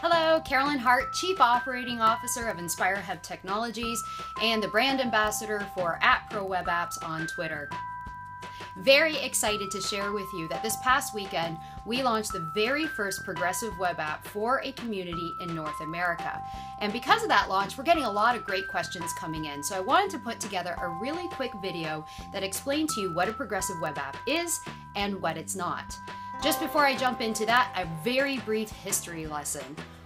Hello, Karolyn Hart, Chief Operating Officer of InspireHub Technologies and the brand ambassador for AppPro Web Apps on Twitter. Very excited to share with you that this past weekend, we launched the very first progressive web app for a community in North America. And because of that launch, we're getting a lot of great questions coming in. So I wanted to put together a really quick video that explained to you what a progressive web app is and what it's not. Just before I jump into that, a very brief history lesson.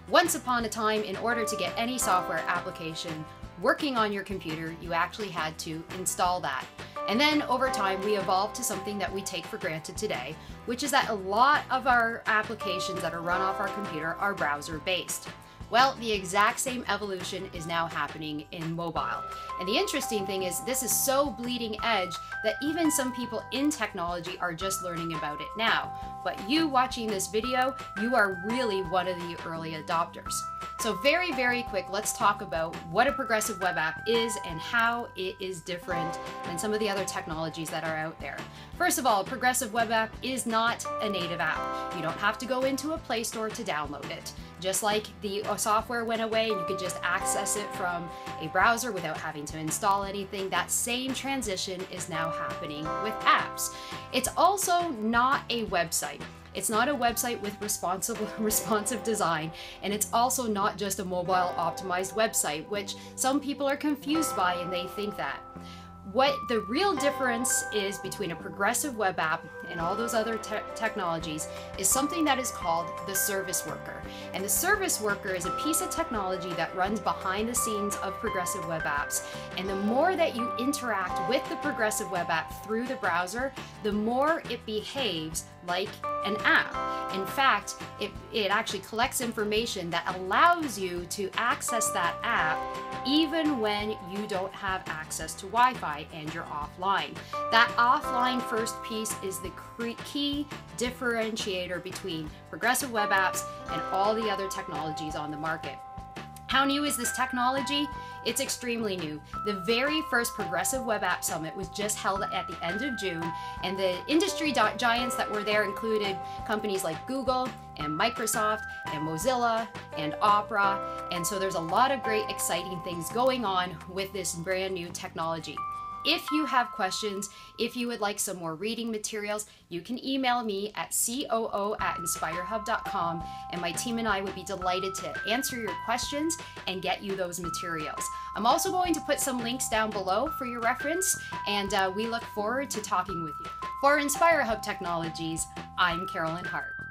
Once upon a time, in order to get any software application working on your computer, you actually had to install that. And then over time, we evolved to something that we take for granted today, which is that a lot of our applications that are run off our computer are browser-based. Well, the exact same evolution is now happening in mobile. And the interesting thing is this is so bleeding edge that even some people in technology are just learning about it now. But you watching this video, you are really one of the early adopters. So very, very quick, let's talk about what a progressive web app is and how it is different than some of the other technologies that are out there. First of all, a progressive web app is not a native app. You don't have to go into a Play Store to download it. Just like the software went away, you could just access it from a browser without having to install anything. That same transition is now happening with apps. It's also not a website. It's not a website with responsive design, and it's also not just a mobile optimized website, which some people are confused by and they think that. What the real difference is between a progressive web app and all those other technologies is something that is called the service worker. And the service worker is a piece of technology that runs behind the scenes of progressive web apps. And the more that you interact with the progressive web app through the browser, the more it behaves like an app. In fact, it actually collects information that allows you to access that app even when you don't have access to Wi-Fi and you're offline. That offline first piece is the key differentiator between progressive web apps and all the other technologies on the market. How new is this technology? It's extremely new. The very first Progressive Web App Summit was just held at the end of June, and the industry giants that were there included companies like Google and Microsoft and Mozilla and Opera, and so there's a lot of great exciting things going on with this brand new technology. If you have questions, if you would like some more reading materials, you can email me at coo@inspirehub.com, and my team and I would be delighted to answer your questions and get you those materials. I'm also going to put some links down below for your reference, and we look forward to talking with you. For InspireHub Technologies, I'm Karolyn Hart.